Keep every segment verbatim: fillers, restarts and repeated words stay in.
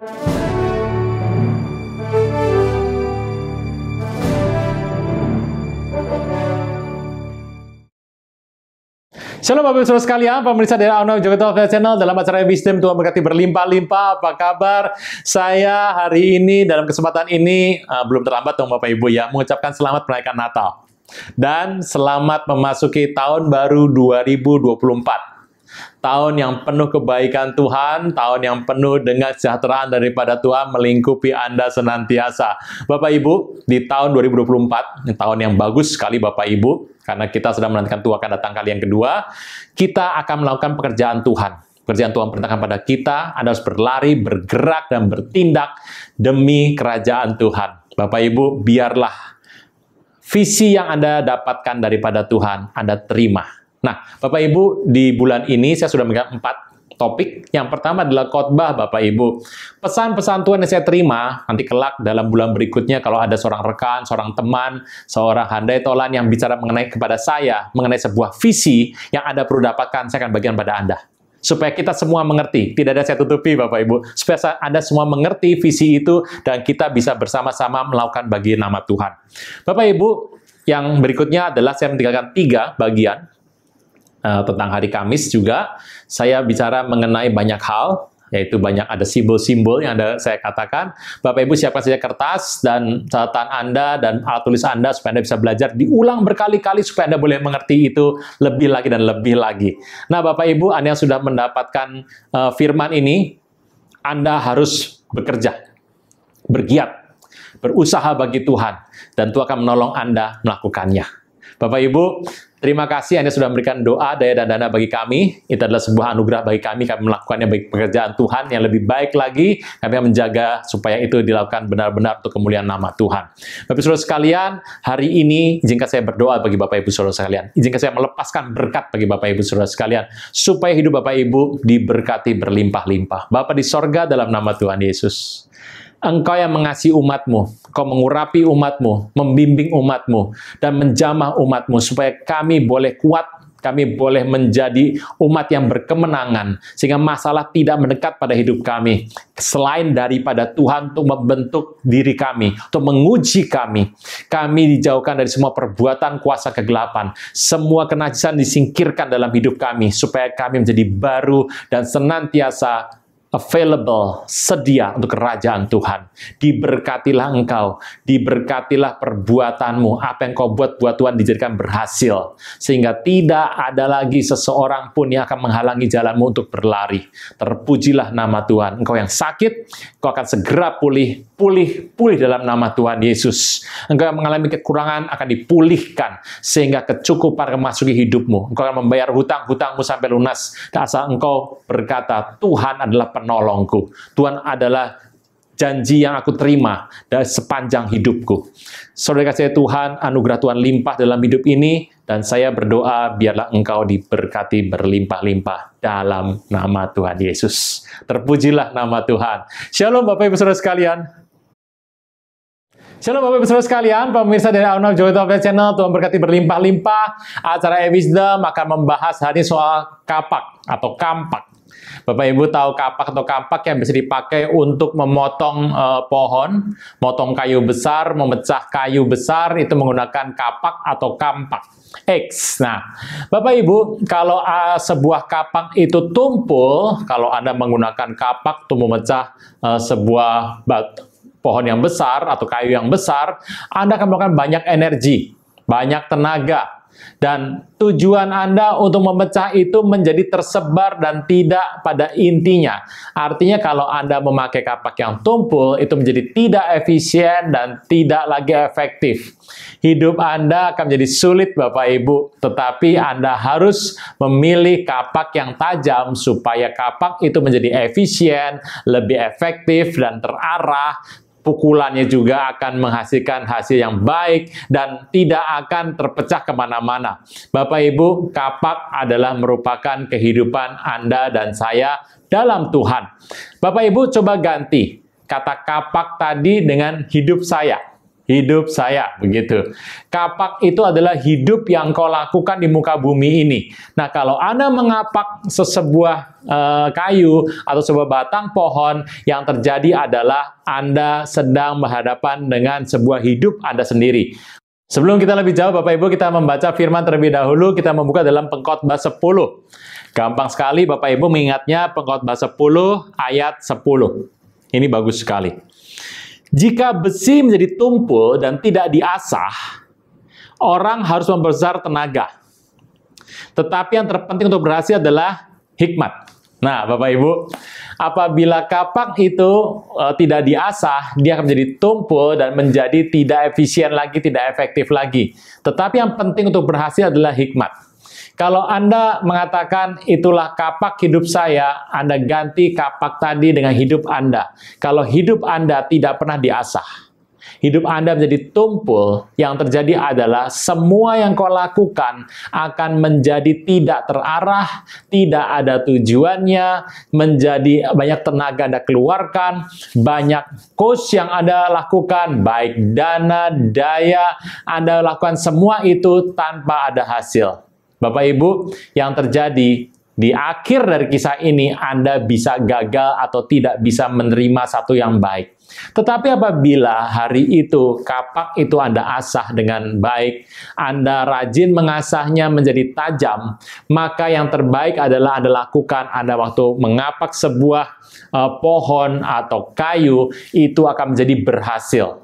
Shalom Bapak Ibu Saudara sekalian, pemirsa dari Aruna Wirjolukito Channel dalam acara Wisdom Tuhan berkati berlimpah-limpah. Apa kabar? Saya hari ini dalam kesempatan ini uh, belum terlambat dong Bapak Ibu ya, mengucapkan selamat merayakan Natal dan selamat memasuki tahun baru dua ribu dua puluh empat. Tahun yang penuh kebaikan Tuhan, tahun yang penuh dengan kesejahteraan daripada Tuhan melingkupi Anda senantiasa. Bapak Ibu, di tahun dua ribu dua puluh empat, tahun yang bagus sekali Bapak Ibu. Karena kita sedang menantikan Tuhan akan datang kali yang kedua, kita akan melakukan pekerjaan Tuhan. Pekerjaan Tuhan perintahkan pada kita, Anda harus berlari, bergerak, dan bertindak demi kerajaan Tuhan. Bapak Ibu, biarlah visi yang Anda dapatkan daripada Tuhan, Anda terima. Nah, Bapak Ibu, di bulan ini saya sudah memberikan empat topik. Yang pertama adalah khotbah, Bapak Ibu. Pesan-pesan Tuhan yang saya terima, nanti kelak dalam bulan berikutnya, kalau ada seorang rekan, seorang teman, seorang handai tolan yang bicara mengenai kepada saya, mengenai sebuah visi yang Anda perlu dapatkan, saya akan bagikan pada Anda. Supaya kita semua mengerti, tidak ada saya tutupi Bapak Ibu, supaya Anda semua mengerti visi itu, dan kita bisa bersama-sama melakukan bagi nama Tuhan. Bapak Ibu, yang berikutnya adalah saya meninggalkan tiga bagian, Uh, tentang hari Kamis juga, saya bicara mengenai banyak hal, yaitu banyak ada simbol-simbol yang ada saya katakan. Bapak Ibu siapkan saja kertas dan catatan Anda dan alat tulis Anda supaya Anda bisa belajar diulang berkali-kali supaya Anda boleh mengerti itu lebih lagi dan lebih lagi. Nah Bapak Ibu, Anda yang sudah mendapatkan uh, firman ini, Anda harus bekerja, bergiat, berusaha bagi Tuhan, dan Tuhan akan menolong Anda melakukannya. Bapak Ibu, terima kasih Anda sudah memberikan doa, daya, dan dana bagi kami. Itu adalah sebuah anugerah bagi kami. Kami melakukannya bagi pekerjaan Tuhan yang lebih baik lagi. Kami akan menjaga supaya itu dilakukan benar-benar untuk kemuliaan nama Tuhan. Bapak Ibu sekalian, hari ini izinkan saya berdoa bagi Bapak Ibu Saudara sekalian. Izinkan saya melepaskan berkat bagi Bapak Ibu Saudara sekalian. Supaya hidup Bapak Ibu diberkati berlimpah-limpah. Bapa di sorga dalam nama Tuhan Yesus. Engkau yang mengasihi umatmu, Engkau mengurapi umatmu, membimbing umatmu, dan menjamah umatmu, supaya kami boleh kuat, kami boleh menjadi umat yang berkemenangan, sehingga masalah tidak mendekat pada hidup kami, selain daripada Tuhan untuk membentuk diri kami, untuk menguji kami. Kami dijauhkan dari semua perbuatan kuasa kegelapan, semua kenajisan disingkirkan dalam hidup kami, supaya kami menjadi baru dan senantiasa available, sedia untuk kerajaan Tuhan. Diberkatilah engkau, diberkatilah perbuatanmu, apa yang kau buat buat Tuhan dijadikan berhasil, sehingga tidak ada lagi seseorang pun yang akan menghalangi jalanmu untuk berlari. Terpujilah nama Tuhan. Engkau yang sakit, engkau akan segera pulih, pulih, pulih dalam nama Tuhan Yesus. Engkau yang mengalami kekurangan akan dipulihkan, sehingga kecukupan memasuki hidupmu. Engkau akan membayar hutang-hutangmu sampai lunas, asal engkau berkata, Tuhan adalah penolongku. Tuhan adalah janji yang aku terima dari sepanjang hidupku. Saudara kasih Tuhan, anugerah Tuhan limpah dalam hidup ini, dan saya berdoa biarlah engkau diberkati berlimpah-limpah dalam nama Tuhan Yesus. Terpujilah nama Tuhan. Shalom Bapak Ibu Saudara sekalian. Shalom Bapak Ibu Saudara sekalian, pemirsa dari Aruna Wirjolukito Channel, Tuhan berkati berlimpah-limpah. Acara E-Wisdom akan membahas hari soal kapak atau kampak. Bapak Ibu tahu kapak atau kampak yang bisa dipakai untuk memotong uh, pohon, motong kayu besar, memecah kayu besar, itu menggunakan kapak atau kampak. X. Nah, Bapak Ibu, kalau uh, sebuah kapak itu tumpul, kalau Anda menggunakan kapak untuk memecah uh, sebuah batu, pohon yang besar atau kayu yang besar, Anda akan melakukan banyak energi, banyak tenaga, dan tujuan Anda untuk memecah itu menjadi tersebar dan tidak pada intinya. Artinya kalau Anda memakai kapak yang tumpul, itu menjadi tidak efisien dan tidak lagi efektif. Hidup Anda akan menjadi sulit Bapak Ibu, tetapi Anda harus memilih kapak yang tajam supaya kapak itu menjadi efisien, lebih efektif, dan terarah. Pukulannya juga akan menghasilkan hasil yang baik dan tidak akan terpecah kemana-mana. Bapak Ibu, kapak adalah merupakan kehidupan Anda dan saya dalam Tuhan. Bapak Ibu, coba ganti kata kapak tadi dengan hidup saya. hidup saya, begitu. Kapak itu adalah hidup yang kau lakukan di muka bumi ini. Nah, kalau Anda mengapak sesebuah e, kayu atau sebuah batang pohon, yang terjadi adalah Anda sedang berhadapan dengan sebuah hidup Anda sendiri. Sebelum kita lebih jauh, Bapak Ibu, kita membaca firman terlebih dahulu. Kita membuka dalam Pengkhotbah sepuluh. Gampang sekali Bapak Ibu mengingatnya, Pengkhotbah sepuluh ayat sepuluh. Ini bagus sekali. Jika besi menjadi tumpul dan tidak diasah, orang harus membesar tenaga. Tetapi yang terpenting untuk berhasil adalah hikmat. Nah, Bapak Ibu, apabila kapak itu e, tidak diasah, dia akan menjadi tumpul dan menjadi tidak efisien lagi, tidak efektif lagi. Tetapi yang penting untuk berhasil adalah hikmat. Kalau Anda mengatakan itulah kapak hidup saya, Anda ganti kapak tadi dengan hidup Anda. Kalau hidup Anda tidak pernah diasah, hidup Anda menjadi tumpul, yang terjadi adalah semua yang kau lakukan akan menjadi tidak terarah, tidak ada tujuannya, menjadi banyak tenaga Anda keluarkan, banyak cost yang Anda lakukan, baik dana, daya, Anda lakukan semua itu tanpa ada hasil. Bapak Ibu, yang terjadi di akhir dari kisah ini, Anda bisa gagal atau tidak bisa menerima satu yang baik. Tetapi apabila hari itu kapak itu Anda asah dengan baik, Anda rajin mengasahnya menjadi tajam, maka yang terbaik adalah Anda lakukan. Anda waktu mengapak sebuah uh, pohon atau kayu, itu akan menjadi berhasil.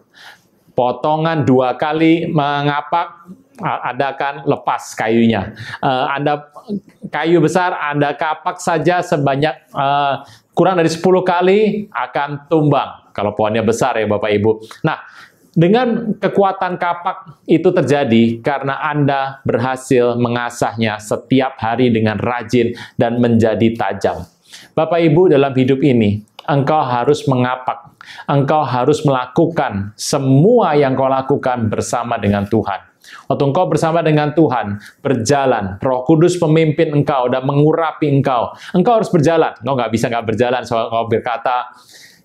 Potongan dua kali mengapak, Anda akan lepas kayunya. Uh, anda kayu besar, Anda kapak saja sebanyak uh, kurang dari sepuluh kali akan tumbang. Kalau pohonnya besar ya Bapak Ibu. Nah, dengan kekuatan kapak itu terjadi karena Anda berhasil mengasahnya setiap hari dengan rajin dan menjadi tajam. Bapak Ibu, dalam hidup ini, engkau harus mengapak. Engkau harus melakukan semua yang kau lakukan bersama dengan Tuhan. Waktu engkau bersama dengan Tuhan, berjalan, Roh Kudus pemimpin engkau dan mengurapi engkau. Engkau harus berjalan. Engkau nggak bisa nggak berjalan. Soalnya engkau berkata,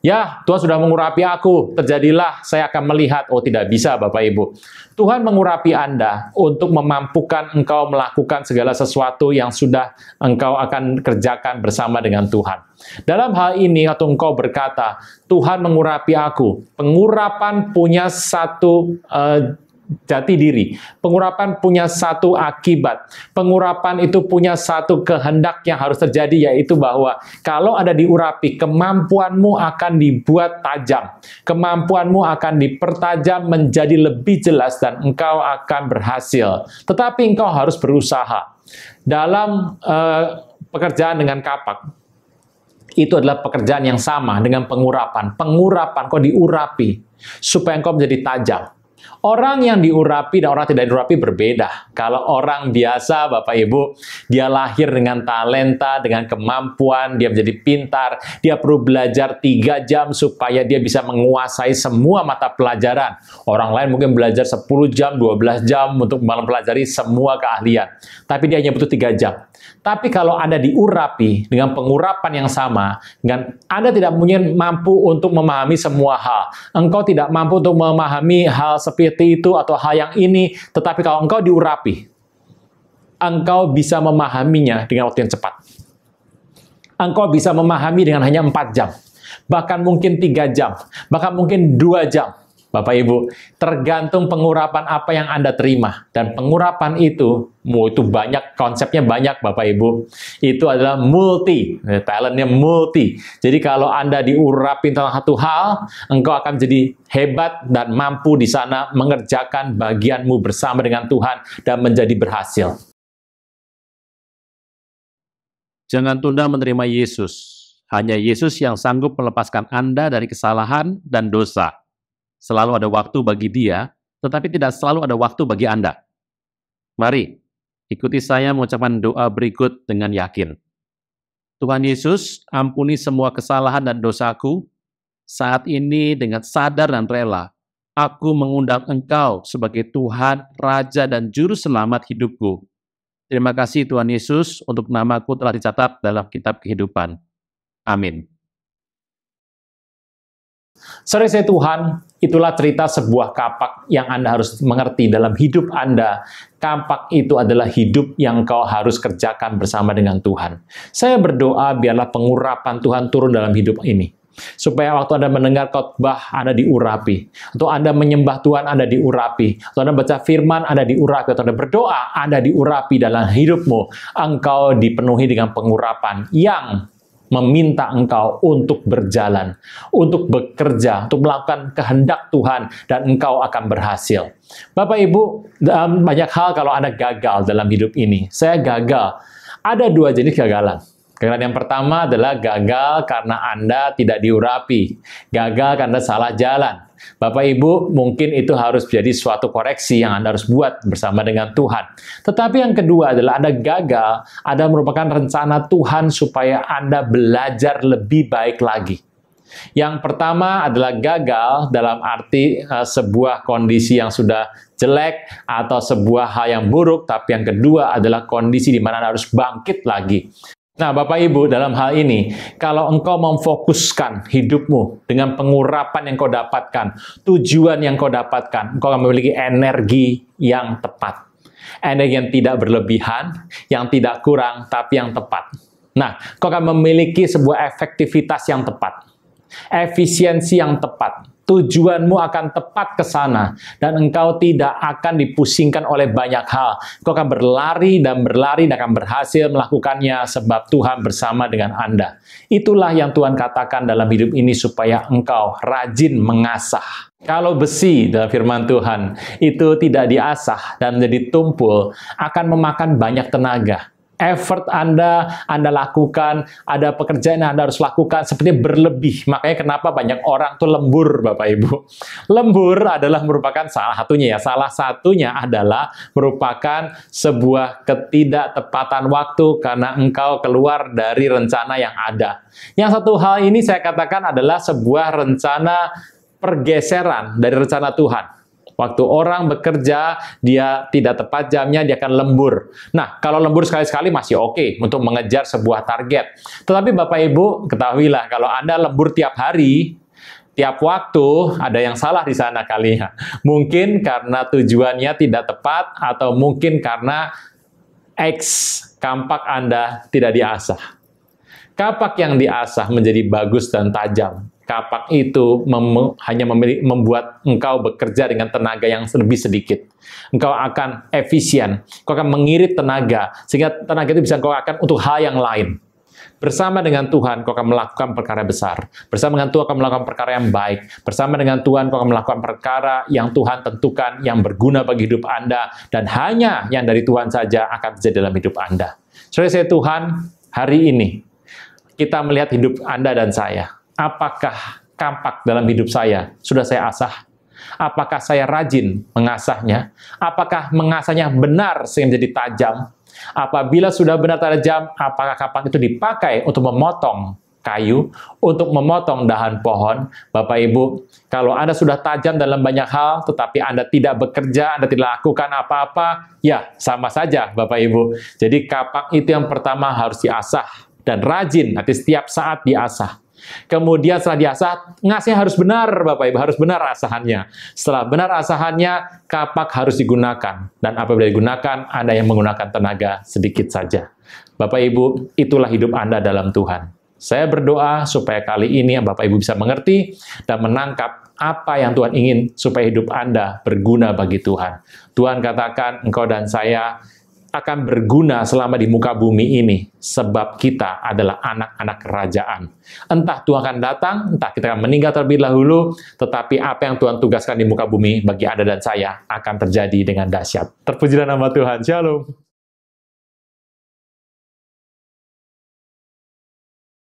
ya Tuhan sudah mengurapi aku, terjadilah, saya akan melihat. Oh, tidak bisa Bapak Ibu. Tuhan mengurapi Anda untuk memampukan engkau melakukan segala sesuatu yang sudah engkau akan kerjakan bersama dengan Tuhan. Dalam hal ini, atau engkau berkata, Tuhan mengurapi aku. Pengurapan punya satu eh, jati diri. Pengurapan punya satu akibat. Pengurapan itu punya satu kehendak yang harus terjadi, yaitu bahwa kalau Anda diurapi, kemampuanmu akan dibuat tajam. Kemampuanmu akan dipertajam menjadi lebih jelas dan engkau akan berhasil. Tetapi engkau harus berusaha. Dalam eh, pekerjaan dengan kapak, itu adalah pekerjaan yang sama dengan pengurapan. Pengurapan, kau diurapi supaya engkau menjadi tajam. Orang yang diurapi dan orang tidak diurapi berbeda. Kalau orang biasa, Bapak Ibu, dia lahir dengan talenta, dengan kemampuan, dia menjadi pintar, dia perlu belajar tiga jam supaya dia bisa menguasai semua mata pelajaran. Orang lain mungkin belajar sepuluh jam, dua belas jam untuk mempelajari semua keahlian. Tapi dia hanya butuh tiga jam. Tapi kalau Anda diurapi dengan pengurapan yang sama, dengan Anda tidak mungkin mampu untuk memahami semua hal. Engkau tidak mampu untuk memahami hal seperti itu atau hal yang ini, tetapi kalau engkau diurapi, engkau bisa memahaminya dengan waktu yang cepat. Engkau bisa memahami dengan hanya empat jam, bahkan mungkin tiga jam, bahkan mungkin dua jam. Bapak Ibu, tergantung pengurapan apa yang Anda terima. Dan pengurapan itu, itu banyak, konsepnya banyak Bapak Ibu. Itu adalah multi, talentnya multi. Jadi kalau Anda diurapi tentang satu hal, engkau akan jadi hebat dan mampu di sana mengerjakan bagianmu bersama dengan Tuhan dan menjadi berhasil. Jangan tunda menerima Yesus. Hanya Yesus yang sanggup melepaskan Anda dari kesalahan dan dosa. Selalu ada waktu bagi dia, tetapi tidak selalu ada waktu bagi Anda. Mari, ikuti saya mengucapkan doa berikut dengan yakin. Tuhan Yesus, ampuni semua kesalahan dan dosaku. Saat ini dengan sadar dan rela, aku mengundang Engkau sebagai Tuhan, Raja, dan Juru Selamat hidupku. Terima kasih Tuhan Yesus untuk namaku telah dicatat dalam kitab kehidupan. Amin. Saudara saya Tuhan, itulah cerita sebuah kapak yang Anda harus mengerti dalam hidup Anda. Kapak itu adalah hidup yang kau harus kerjakan bersama dengan Tuhan. Saya berdoa biarlah pengurapan Tuhan turun dalam hidup ini. Supaya waktu Anda mendengar khotbah, Anda diurapi. Atau Anda menyembah Tuhan, Anda diurapi. Atau Anda baca firman, Anda diurapi. Atau Anda berdoa, Anda diurapi dalam hidupmu. Engkau dipenuhi dengan pengurapan yang meminta engkau untuk berjalan, untuk bekerja, untuk melakukan kehendak Tuhan, dan engkau akan berhasil. Bapak, Ibu, banyak hal kalau Anda gagal dalam hidup ini. Saya gagal. Ada dua jenis kegagalan. Kegagalan yang pertama adalah gagal karena Anda tidak diurapi, gagal karena salah jalan. Bapak Ibu, mungkin itu harus jadi suatu koreksi yang Anda harus buat bersama dengan Tuhan. Tetapi yang kedua adalah Anda gagal, Anda merupakan rencana Tuhan supaya Anda belajar lebih baik lagi. Yang pertama adalah gagal dalam arti uh, sebuah kondisi yang sudah jelek atau sebuah hal yang buruk, tapi yang kedua adalah kondisi di mana Anda harus bangkit lagi. Nah, Bapak Ibu, dalam hal ini, kalau engkau memfokuskan hidupmu dengan pengurapan yang kau dapatkan, tujuan yang kau dapatkan, engkau akan memiliki energi yang tepat. Energi yang tidak berlebihan, yang tidak kurang, tapi yang tepat. Nah, engkau akan memiliki sebuah efektivitas yang tepat, efisiensi yang tepat. Tujuanmu akan tepat ke sana, dan engkau tidak akan dipusingkan oleh banyak hal. Engkau akan berlari dan berlari dan akan berhasil melakukannya sebab Tuhan bersama dengan Anda. Itulah yang Tuhan katakan dalam hidup ini supaya engkau rajin mengasah. Kalau besi dalam firman Tuhan itu tidak diasah dan menjadi tumpul, akan memakan banyak tenaga. Effort Anda, Anda lakukan, ada pekerjaan yang Anda harus lakukan, sepertinya berlebih. Makanya kenapa banyak orang tuh lembur, Bapak Ibu. Lembur adalah merupakan salah satunya ya, salah satunya adalah merupakan sebuah ketidaktepatan waktu karena engkau keluar dari rencana yang ada. Yang satu hal ini saya katakan adalah sebuah rencana pergeseran dari rencana Tuhan. Waktu orang bekerja, dia tidak tepat jamnya, dia akan lembur. Nah, kalau lembur sekali-sekali masih oke okay untuk mengejar sebuah target. Tetapi Bapak Ibu, ketahuilah kalau Anda lembur tiap hari, tiap waktu, ada yang salah di sana kali ya. Mungkin karena tujuannya tidak tepat, atau mungkin karena X, kampak Anda tidak diasah. Kapak yang diasah menjadi bagus dan tajam. Kapak itu mem hanya membuat engkau bekerja dengan tenaga yang lebih sedikit. Engkau akan efisien, engkau akan mengirit tenaga, sehingga tenaga itu bisa engkau akan untuk hal yang lain. Bersama dengan Tuhan, engkau akan melakukan perkara besar. Bersama dengan Tuhan, engkau akan melakukan perkara yang baik. Bersama dengan Tuhan, engkau akan melakukan perkara yang Tuhan tentukan, yang berguna bagi hidup Anda, dan hanya yang dari Tuhan saja akan terjadi dalam hidup Anda. Saudara saya Tuhan, hari ini, kita melihat hidup Anda dan saya. Apakah kapak dalam hidup saya sudah saya asah? Apakah saya rajin mengasahnya? Apakah mengasahnya benar sehingga menjadi tajam? Apabila sudah benar tajam, apakah kapak itu dipakai untuk memotong kayu, untuk memotong dahan pohon? Bapak Ibu, kalau Anda sudah tajam dalam banyak hal, tetapi Anda tidak bekerja, Anda tidak lakukan apa-apa, ya sama saja Bapak Ibu. Jadi kapak itu yang pertama harus diasah dan rajin, nanti setiap saat diasah. Kemudian setelah diasah, ngasih harus benar Bapak Ibu, harus benar asahannya. Setelah benar asahannya, kapak harus digunakan. Dan apabila digunakan, Anda yang menggunakan tenaga sedikit saja. Bapak Ibu, itulah hidup Anda dalam Tuhan. Saya berdoa supaya kali ini Bapak Ibu bisa mengerti dan menangkap apa yang Tuhan ingin supaya hidup Anda berguna bagi Tuhan. Tuhan katakan, engkau dan saya akan berguna selama di muka bumi ini, sebab kita adalah anak-anak kerajaan. Entah Tuhan akan datang, entah kita akan meninggal terlebih dahulu, tetapi apa yang Tuhan tugaskan di muka bumi bagi Anda dan saya akan terjadi dengan dahsyat. Terpujilah nama Tuhan. Shalom.